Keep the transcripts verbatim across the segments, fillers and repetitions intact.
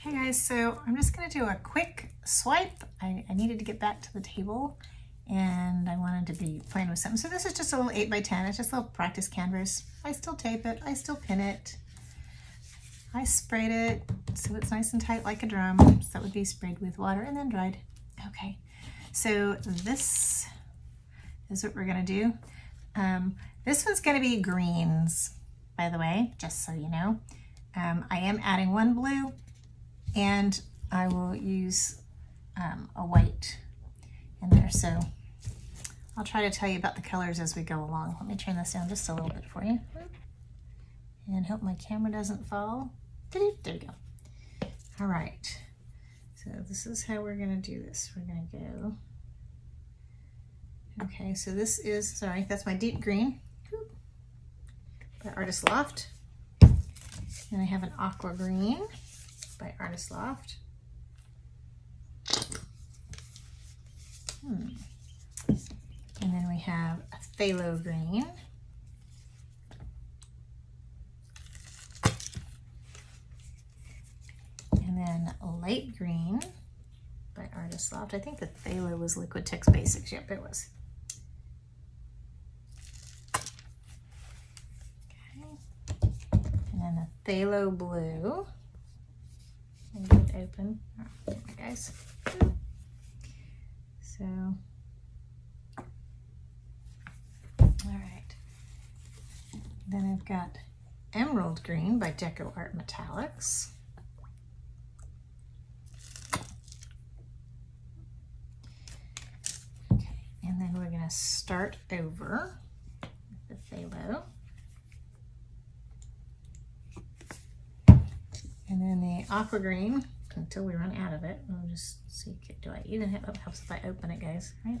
Hey guys, so I'm just gonna do a quick swipe. I, I needed to get back to the table and I wanted to be playing with something. So this is just a little eight by ten, it's just a little practice canvas. I still tape it, I still pin it. I sprayed it so it's nice and tight like a drum. So that would be sprayed with water and then dried. Okay, so this is what we're gonna do. Um, this one's gonna be greens, by the way, just so you know. Um, I am adding one blue and I will use um, a white in there. So I'll try to tell you about the colors as we go along. Let me turn this down just a little bit for you and hope my camera doesn't fall. There we go. All right, so this is how we're gonna do this. We're gonna go. Okay, so this is, sorry, that's my deep green by Artist Loft. And I have an Aqua Green by Artist Loft. Hmm. And then we have a phthalo green. And then a light green by Artist Loft. I think the phthalo was Liquitex Basics. Yep, it was. And then the phthalo blue. And get it open. All right, guys. So, all right. Then I've got Emerald Green by Deco Art Metallics. Okay, and then we're gonna start over with the phthalo. And then the Aqua Green, until we run out of it, we'll just see, do I even have, it helps if I open it, guys, right?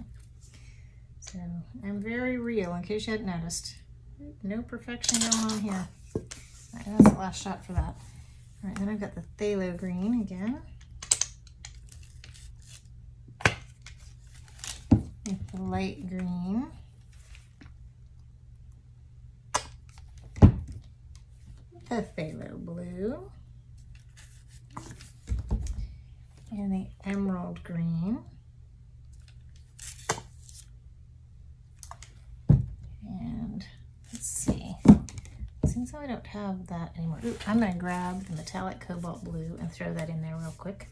So I'm very real, in case you hadn't noticed. No perfection going on here. All right, that's the last shot for that. All right, then I've got the phthalo green again. With the light green. The phthalo blue. And the emerald green. And let's see, since I don't have that anymore, ooh, I'm gonna grab the metallic cobalt blue and throw that in there real quick.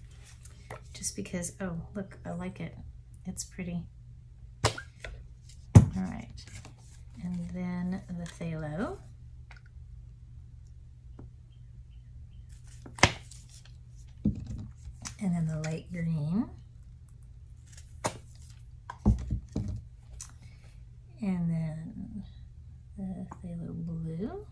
Just because, oh, look, I like it. It's pretty. All right, and then the phthalo. And then the light green. And then the phthalo blue.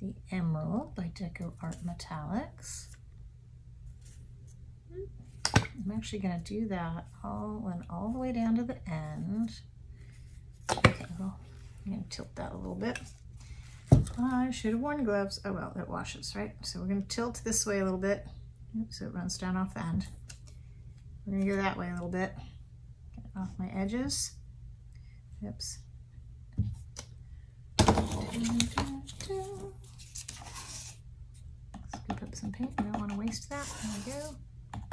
The emerald by Deco Art Metallics. I'm actually gonna do that all, went all the way down to the end. Okay, well, I'm gonna tilt that a little bit. I should have worn gloves. Oh well, it washes, right? So we're going to tilt this way a little bit. Oops, so it runs down off the end. We're going to go that way a little bit. Get off my edges. Oops. Scoop up some paint. I don't want to waste that. There we go.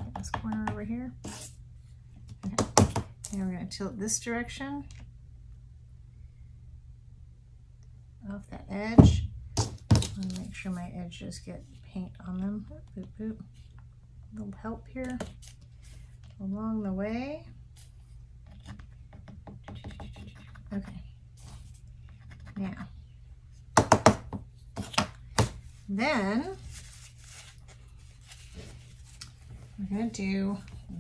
Get this corner over here. Okay. Now we're going to tilt this direction. Off that edge. I'm gonna make sure my edges get paint on them. Boop, boop, boop. A little help here along the way. Okay. Now, then we're gonna do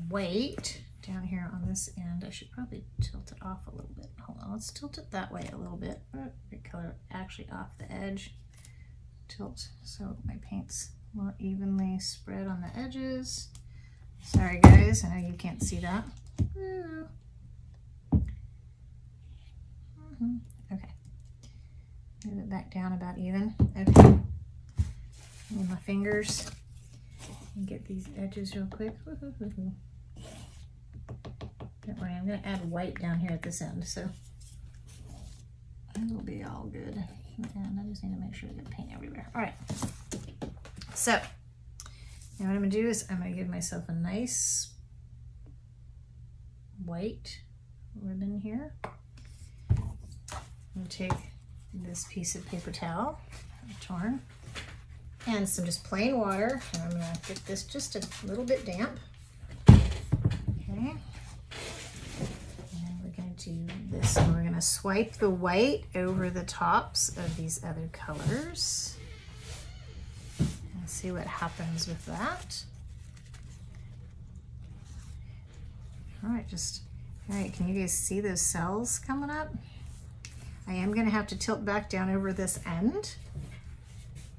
white down here on this end. I should probably tilt it off a little bit. Hold on, let's tilt it that way a little bit. The color actually off the edge. Tilt so my paint's more evenly spread on the edges. Sorry guys, I know you can't see that. Mm-hmm. Okay, move it back down about even. Okay, move my fingers and get these edges real quick. Don't worry, I'm going to add white down here at this end, so it'll be all good. and I just need to make sure we get paint everywhere. All right, so now what I'm gonna do is I'm gonna give myself a nice white ribbon here. I'm gonna take this piece of paper towel, torn, and some just plain water, and I'm gonna get this just a little bit damp. Okay, and we're gonna do this, and we're gonna swipe the white over the tops of these other colors. And see what happens with that. All right, just, all right, can you guys see those cells coming up? I am gonna have to tilt back down over this end.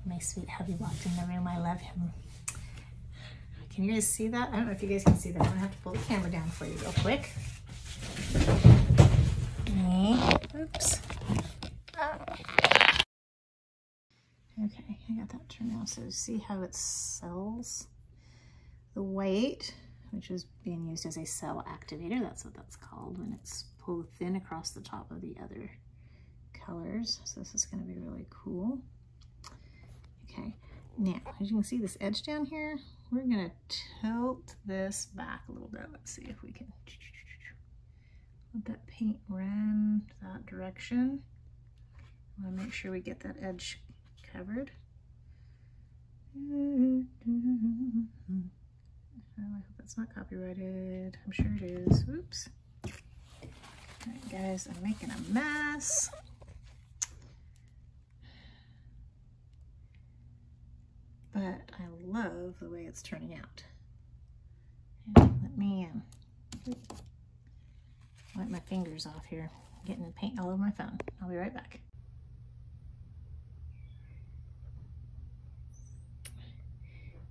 My sweet hubby walked in the room, I love him. Can you guys see that? I don't know if you guys can see that. I'm gonna have to pull the camera down for you real quick. Okay. Oops. Okay, I got that turned now. So see how it sells the white, which is being used as a cell activator. That's what that's called when it's pulled thin across the top of the other colors. So this is gonna be really cool. Okay, now as you can see this edge down here, we're gonna tilt this back a little bit. Let's see if we can let that paint run that direction. I wanna make sure we get that edge covered. Oh, I hope that's not copyrighted. I'm sure it is. Oops. All right, guys, I'm making a mess. But I love the way it's turning out. Okay, let me um, wipe my fingers off here. I'm getting the paint all over my phone. I'll be right back.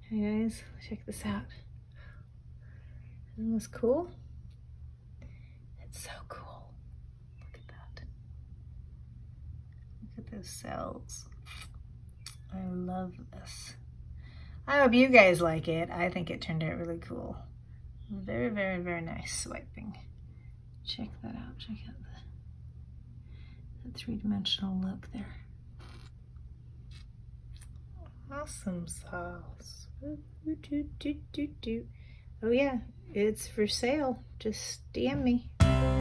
Hey guys, check this out. Isn't this cool? It's so cool. Look at that. Look at those cells. I love this. I hope you guys like it. I think it turned out really cool. Very, very, very nice swiping. Check that out. Check out the, the three-dimensional look there. Awesome sauce. Oh yeah, it's for sale. Just D M me.